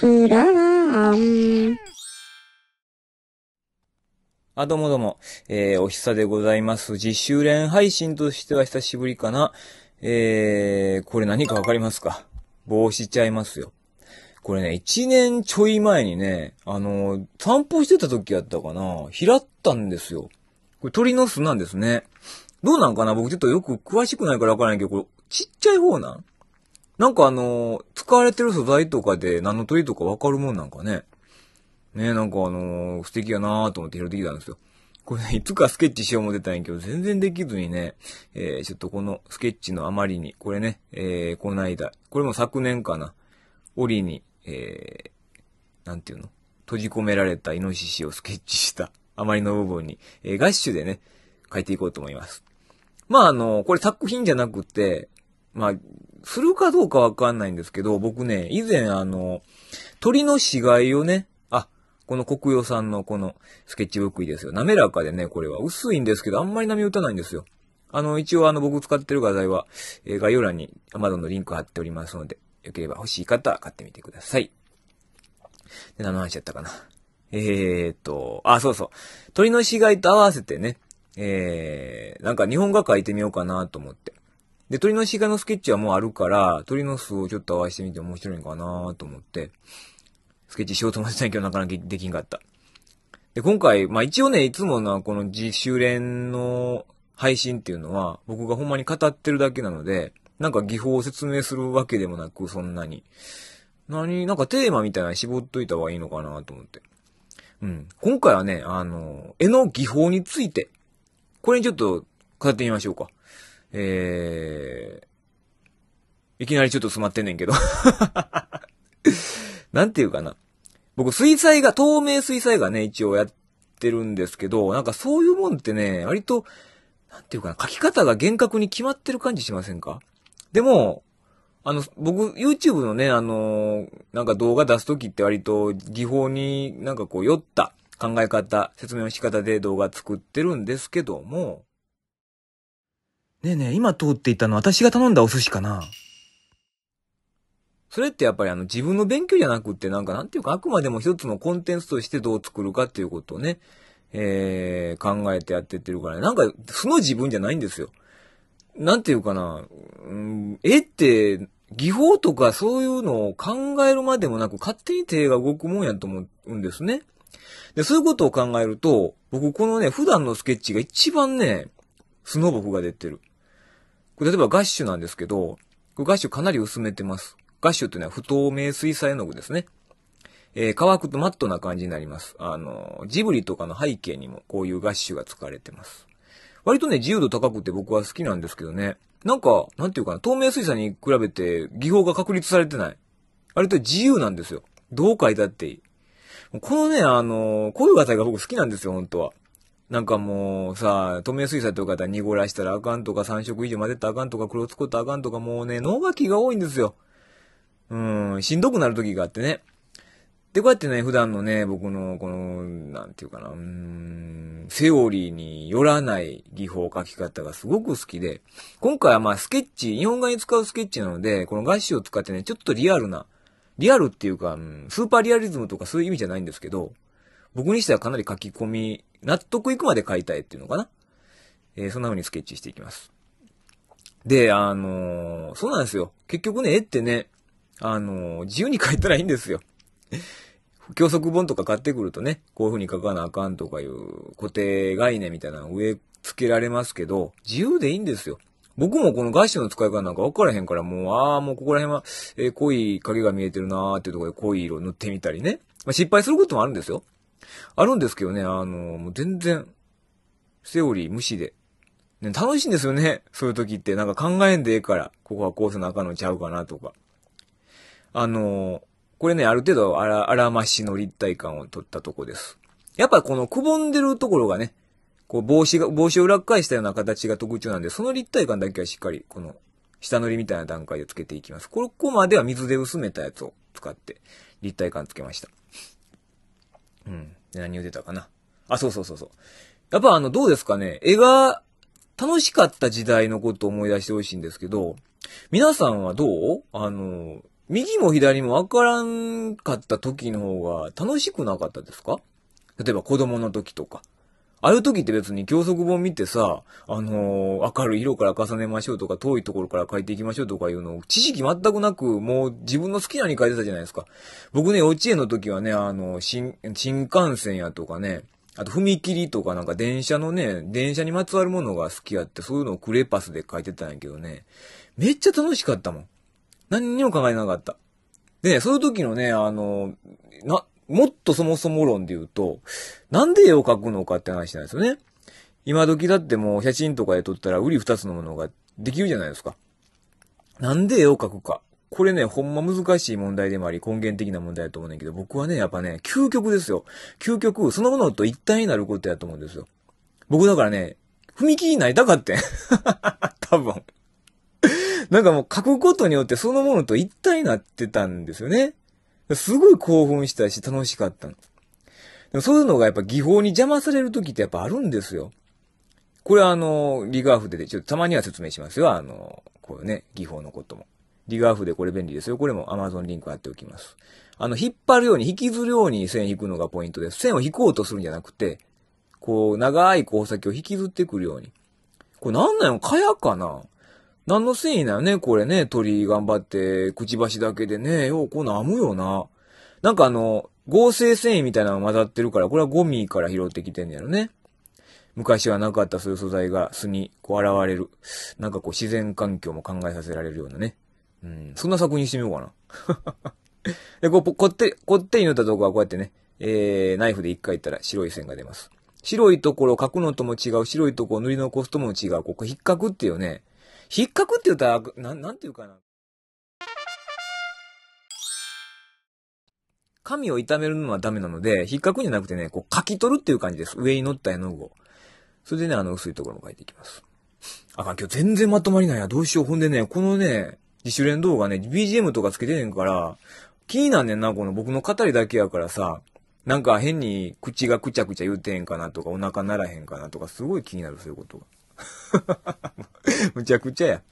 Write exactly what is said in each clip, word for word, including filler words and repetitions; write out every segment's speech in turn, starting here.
プラーン。あ、どうもどうも。えー、お久でございます。自主練配信としては久しぶりかな。えー、これ何かわかりますか？帽子ちゃいますよ。これね、一年ちょい前にね、あのー、散歩してた時やったかな。拾ったんですよ。これ鳥の巣なんですね。どうなんかな？僕ちょっとよく詳しくないからわからないけど、これ、ちっちゃい方なん？なんかあのー、使われてる素材とかで何の鳥とかわかるもんなんかね。ね、なんかあのー、素敵やなーと思って拾ってきたんですよ。これね、いつかスケッチしよう思ってたんやけど、全然できずにね、えー、ちょっとこのスケッチのあまりに、これね、えー、この間、これも昨年かな、檻に、えー、なんていうの、閉じ込められたイノシシをスケッチしたあまりの部分に、えー、ガッシュでね、描いていこうと思います。まああのー、これ作品じゃなくて、まあ、するかどうかわかんないんですけど、僕ね、以前あの、鳥の死骸をね、あ、この黒曜さんのこのスケッチブックですよ。滑らかでね、これは薄いんですけど、あんまり波打たないんですよ。あの、一応あの、僕使ってる画材は、えー、概要欄に Amazon のリンク貼っておりますので、よければ欲しい方は買ってみてください。で、何の話だったかな。えーっと、あ、そうそう。鳥の死骸と合わせてね、えー、なんか日本画描いてみようかなと思って。で、鳥の死骸のスケッチはもうあるから、鳥の巣をちょっと合わせてみて面白いのかなと思って、スケッチしようと思ってたんやけど、なかなかできんかった。で、今回、まあ一応ね、いつもな、この自主練の配信っていうのは、僕がほんまに語ってるだけなので、なんか技法を説明するわけでもなく、そんなに。何、なんかテーマみたいなの絞っといた方がいいのかなと思って。うん。今回はね、あの、絵の技法について、これにちょっと語ってみましょうか。えー、いきなりちょっと詰まってんねんけど。なんていうかな。僕、水彩画、透明水彩画ね、一応やってるんですけど、なんかそういうもんってね、割と、なんていうかな、書き方が厳格に決まってる感じしませんか？でも、あの、僕、YouTube のね、あの、なんか動画出すときって割と、技法になんかこう、酔った考え方、説明の仕方で動画作ってるんですけども、ねえねえ、今通っていたのは私が頼んだお寿司かな？それってやっぱりあの自分の勉強じゃなくってなんかなんていうかあくまでも一つのコンテンツとしてどう作るかっていうことをね、えー、考えてやってってるからね。なんか素の自分じゃないんですよ。なんていうかな、うん、絵って技法とかそういうのを考えるまでもなく勝手に手が動くもんやと思うんですね。で、そういうことを考えると僕このね、普段のスケッチが一番ね、素の僕が出てる。例えばガッシュなんですけど、ガッシュかなり薄めてます。ガッシュっていうのは不透明水彩絵の具ですね。えー、乾くとマットな感じになります。あの、ジブリとかの背景にもこういうガッシュが使われてます。割とね、自由度高くて僕は好きなんですけどね。なんか、なんていうかな、透明水彩に比べて技法が確立されてない。割と自由なんですよ。どう描いたっていい。このね、あの、こういう画材が僕好きなんですよ、本当は。なんかもうさ、透明水彩とかだったら濁らしたらあかんとかさん色以上混ぜたらあかんとか黒つこったらあかんとかもうね、脳書きが多いんですよ。うーん、しんどくなる時があってね。で、こうやってね、普段のね、僕のこの、なんていうかな、うーん、セオリーによらない技法書き方がすごく好きで、今回はまあスケッチ、日本画に使うスケッチなので、このガッシュを使ってね、ちょっとリアルな、リアルっていうか、うん、スーパーリアリズムとかそういう意味じゃないんですけど、僕にしてはかなり書き込み、納得いくまで書いたいっていうのかな、えー、そんな風にスケッチしていきます。で、あのー、そうなんですよ。結局ね、絵ってね、あのー、自由に書いたらいいんですよ。教則本とか買ってくるとね、こういう風に書かなあかんとかいう固定概念みたいなのを植え付けられますけど、自由でいいんですよ。僕もこのガッシュの使い方なんか分からへんから、もう、ああ、もうここら辺は、えー、濃い影が見えてるなーっていうところで濃い色を塗ってみたりね。まあ、失敗することもあるんですよ。あるんですけどね、あの、もう全然、セオリー無視で、ね。楽しいんですよね、そういう時って。なんか考えんでええから、ここはこうせなあかんのちゃうかなとか。あの、これね、ある程度あら、あらましの立体感を取ったとこです。やっぱこのくぼんでるところがね、こう帽子が、帽子を裏返したような形が特徴なんで、その立体感だけはしっかり、この、下塗りみたいな段階でつけていきます。ここまでは水で薄めたやつを使って、立体感つけました。うん。何言ってたかな。あ、そうそうそうそう。やっぱあの、どうですかね。絵が楽しかった時代のことを思い出してほしいんですけど、皆さんはどう？あの、右も左も分からんかった時の方が楽しくなかったですか？例えば子供の時とか。ああいう時って別に教則本見てさ、あのー、明るい色から重ねましょうとか、遠いところから書いていきましょうとかいうのを、知識全くなく、もう自分の好きなように書いてたじゃないですか。僕ね、幼稚園の時はね、あの、新、新幹線やとかね、あと踏切とかなんか電車のね、電車にまつわるものが好きやって、そういうのをクレパスで書いてたんやけどね、めっちゃ楽しかったもん。何にも考えなかった。でね、そういう時のね、あの、な、もっとそもそも論で言うと、なんで絵を描くのかって話なんですよね。今時だってもう写真とかで撮ったら瓜二つのものができるじゃないですか。なんで絵を描くか。これね、ほんま難しい問題でもあり、根源的な問題だと思うんだけど、僕はね、やっぱね、究極ですよ。究極、そのものと一体になることやと思うんですよ。僕だからね、踏切になりたかってん。多分。なんかもう描くことによってそのものと一体になってたんですよね。すごい興奮したし楽しかったの。でもそういうのがやっぱ技法に邪魔される時ってやっぱあるんですよ。これはあの、理学筆で、ちょっとたまには説明しますよ。あの、こういうね、技法のことも。理学筆これ便利ですよ。これも Amazon リンク貼っておきます。あの、引っ張るように、引きずるように線引くのがポイントです。線を引こうとするんじゃなくて、こう、長い交差先を引きずってくるように。これなんなんや、蚊帳かな？何の繊維なのね、これね、鳥頑張って、くちばしだけでね、ようこうなむよな。なんかあの、合成繊維みたいなのが混ざってるから、これはゴミから拾ってきてんねやろね。昔はなかったそういう素材が巣にこう現れる。なんかこう自然環境も考えさせられるようなね。うん、そんな作品してみようかな。で、こう、こって、こってに塗ったとこはこうやってね、えー、ナイフで一回いったら白い線が出ます。白いところを描くのとも違う、白いところを塗り残すとも違う、ここ引っかくっていうね、引っかくって言ったら、な、なんていうかな。紙を傷めるのはダメなので、引っかくじゃなくてね、こう、書き取るっていう感じです。上に乗った絵の具を。それでね、あの、薄いところも書いていきます。あかん、今日全然まとまりないや。どうしよう。ほんでね、このね、自主練動画ね、ビージーエム とかつけてねんから、気になんねんな、この僕の語りだけやからさ、なんか変に口がくちゃくちゃ言うてへんかなとか、お腹ならへんかなとか、すごい気になる、そういうことが。むちゃくちゃや。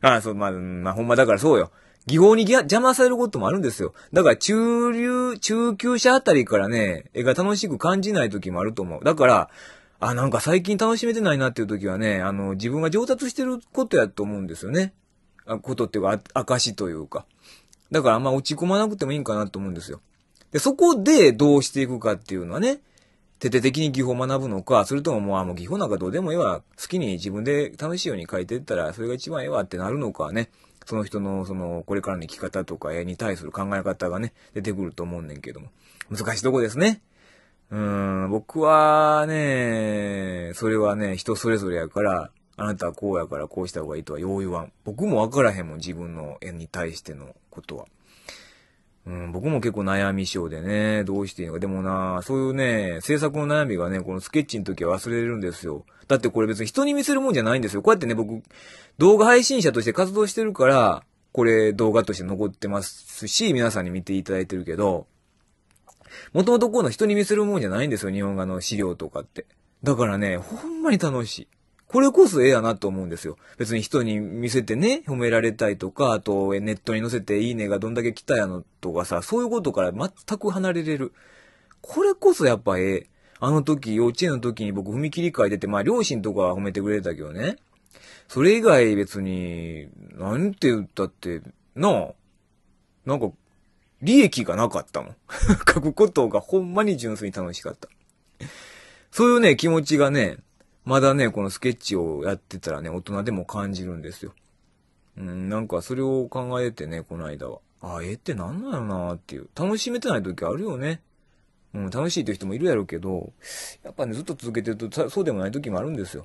ああ、そう、まあ、まあ、ほんまだからそうよ。技法に邪魔されることもあるんですよ。だから中流、中級者あたりからね、絵が楽しく感じない時もあると思う。だから、あ、なんか最近楽しめてないなっていう時はね、あの、自分が上達してることやと思うんですよね。あ、ことっていうか、証というか。だからあんま落ち込まなくてもいいんかなと思うんですよ。で、そこでどうしていくかっていうのはね、徹底的に技法を学ぶのか、それとももう、あ、もう技法なんかどうでもいいわ、好きに自分で楽しいように書いていったら、それが一番いいわってなるのかね、その人の、その、これからの生き方とか、絵に対する考え方がね、出てくると思うんねんけども。難しいとこですね。うーん、僕はね、それはね、人それぞれやから、あなたはこうやからこうした方がいいとはよう言わん。僕もわからへんもん、自分の絵に対してのことは。うん、僕も結構悩み症でね、どうしていいのか。でもな、そういうね、制作の悩みがね、このスケッチの時は忘れるんですよ。だってこれ別に人に見せるもんじゃないんですよ。こうやってね、僕、動画配信者として活動してるから、これ動画として残ってますし、皆さんに見ていただいてるけど、もともとこうの人に見せるもんじゃないんですよ、日本画の資料とかって。だからね、ほんまに楽しい。これこそ絵やなと思うんですよ。別に人に見せてね、褒められたいとか、あとネットに載せていいねがどんだけ来たやのとかさ、そういうことから全く離れれる。これこそやっぱ絵。あの時、幼稚園の時に僕踏切書いてて、まあ両親とかは褒めてくれたけどね。それ以外別に、なんて言ったって、なあ、なんか、利益がなかったもん。書くことがほんまに純粋に楽しかった。そういうね、気持ちがね、まだね、このスケッチをやってたらね、大人でも感じるんですよ。うん、なんかそれを考えてね、この間は。あ、絵ってなんなのなーっていう。楽しめてない時あるよね。うん、楽しいという人もいるやろうけど、やっぱね、ずっと続けてると、そうでもない時もあるんですよ。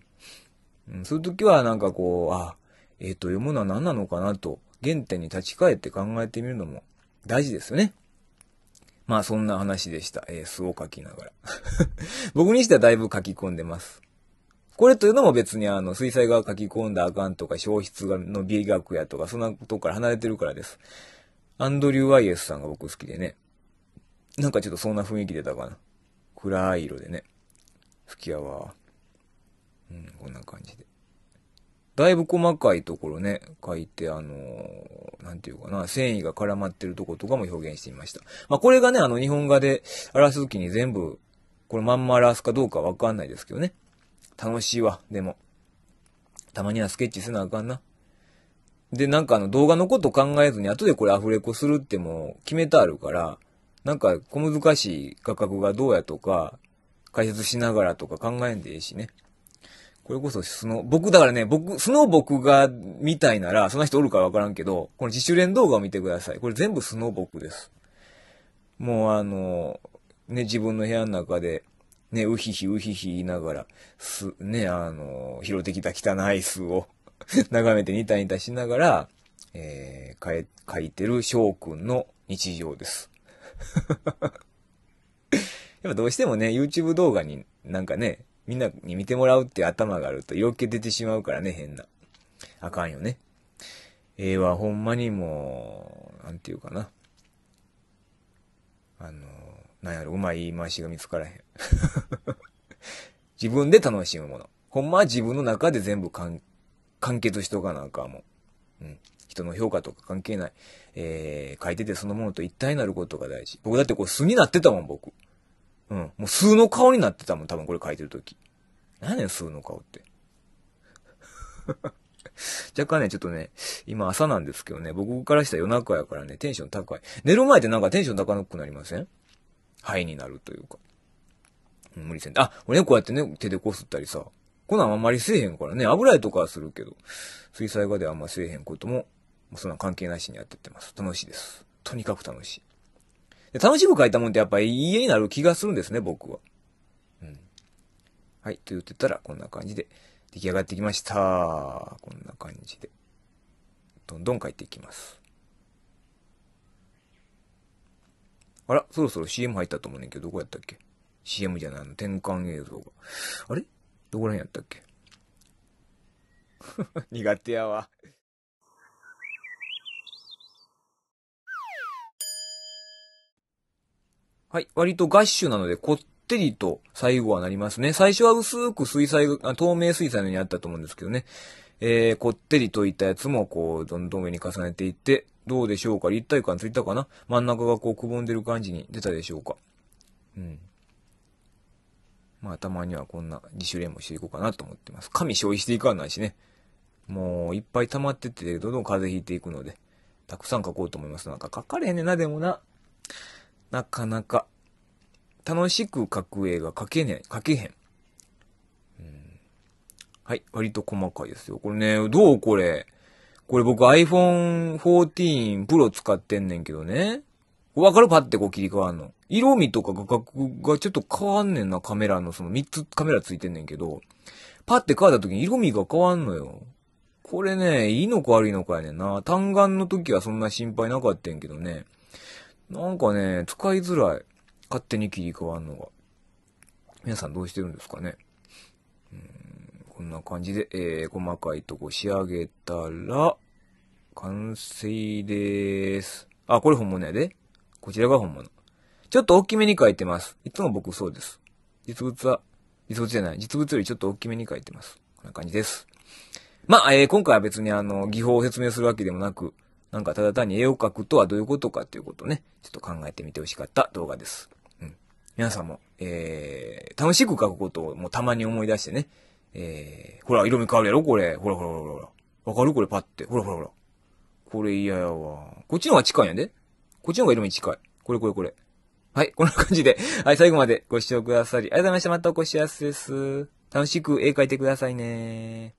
うん、そういう時はなんかこう、あ、絵というものは何なのかなと、原点に立ち返って考えてみるのも大事ですよね。まあ、そんな話でした。えー、素を書きながら。僕にしてはだいぶ書き込んでます。これというのも別にあの、水彩画書き込んだあかんとか、消失の美学やとか、そんなとこから離れてるからです。アンドリュー・ワイエスさんが僕好きでね。なんかちょっとそんな雰囲気出たかな。暗い色でね。好きやわ。うん、こんな感じで。だいぶ細かいところね、書いて、あのー、なんていうかな、繊維が絡まってるところとかも表現してみました。まあ、これがね、あの、日本画で表すときに全部、これまんま表すかどうかわかんないですけどね。楽しいわ、でも。たまにはスケッチせなあかんな。で、なんかあの、動画のこと考えずに、後でこれアフレコするってもう決めてあるから、なんか小難しい画角がどうやとか、解説しながらとか考えんでいいしね。これこそ、その、僕、だからね、僕、その僕が、みたいなら、そんな人おるかわからんけど、この自主練動画を見てください。これ全部スノー僕です。もうあの、ね、自分の部屋の中で、ね、うひひうひひ言いながら、す、ね、あの、拾ってきた汚い巣を眺めてニタニタしながら、えー、書い、書いてる翔くんの日常です。やっぱどうしてもね、YouTube 動画になんかね、みんなに見てもらうって頭があると色気出てしまうからね、変な。あかんよね。絵はほんまにもう、なんていうかな。あの、なんやろ、うまい言い回しが見つからへん。自分で楽しむもの。ほんまは自分の中で全部完結しとかなんかも。うん。人の評価とか関係ない。えー、書いててそのものと一体になることが大事。僕だってこう素になってたもん、僕。うん。もう数の顔になってたもん、多分これ書いてるとき。何やねん、数の顔って。若干ね、ちょっとね、今朝なんですけどね、僕からしたら夜中やからね、テンション高い。寝る前ってなんかテンション高くなりません？肺になるというか。うん、無理せん。あ、俺ね、こうやってね、手でこすったりさ、こんなんあんまりせえへんからね、油絵とかはするけど、水彩画ではあんませえへんことも、そんな関係なしにやってってます。楽しいです。とにかく楽しい。楽しく書いたもんってやっぱりいい絵になる気がするんですね、僕は。うん。はい、と言ってたらこんな感じで出来上がってきました。こんな感じで。どんどん書いていきます。あら、そろそろ シーエム 入ったと思うねんけど、どこやったっけ？ シーエム じゃないの、転換映像が。あれ？どこら辺やったっけ？苦手やわ。はい。割とガッシュなので、こってりと最後はなりますね。最初は薄く水彩、透明水彩のようにあったと思うんですけどね。えー、こってりといったやつも、こう、どんどん上に重ねていって、どうでしょうか？立体感ついたかな？真ん中がこう、くぼんでる感じに出たでしょうか？うん。まあ、たまにはこんな自主練もしていこうかなと思ってます。紙消費していかないしね。もう、いっぱい溜まってって、どんどん風邪ひいていくので、たくさん書こうと思います。なんか書かれへんねんな、でもな。なかなか、楽しく描く絵が描けねえ、描けへん。うん。はい、割と細かいですよ。これね、どうこれ。これ僕 アイフォンフォーティーン Pro 使ってんねんけどね。わかる？パってこう切り替わんの。色味とか画角がちょっと変わんねんな、カメラの。そのみっつカメラついてんねんけど、パって変わった時に色味が変わんのよ。これね、いいのか悪いのかやねんな。単眼の時はそんな心配なかったんけどね。なんかね、使いづらい。勝手に切り替わるのが。皆さんどうしてるんですかね。うーん、こんな感じで、えー、細かいとこ仕上げたら、完成でーす。あ、これ本物やで。こちらが本物。ちょっと大きめに描いてます。いつも僕そうです。実物は、実物じゃない。実物よりちょっと大きめに描いてます。こんな感じです。まあ、えー、今回は別にあの、技法を説明するわけでもなく、なんかただ単に絵を描くとはどういうことかっていうことをね、ちょっと考えてみてほしかった動画です。うん。皆さんも、えー、楽しく描くことをもうたまに思い出してね。えー、ほら、色味変わるやろこれ。ほらほらほらほら。わかるこれパって。ほらほらほら。これ嫌やわ。こっちの方が近いんやで。こっちの方が色味近い。これこれこれ。はい、こんな感じで。はい、最後までご視聴くださりありがとうございました。またお越しやすです。楽しく絵描いてくださいね。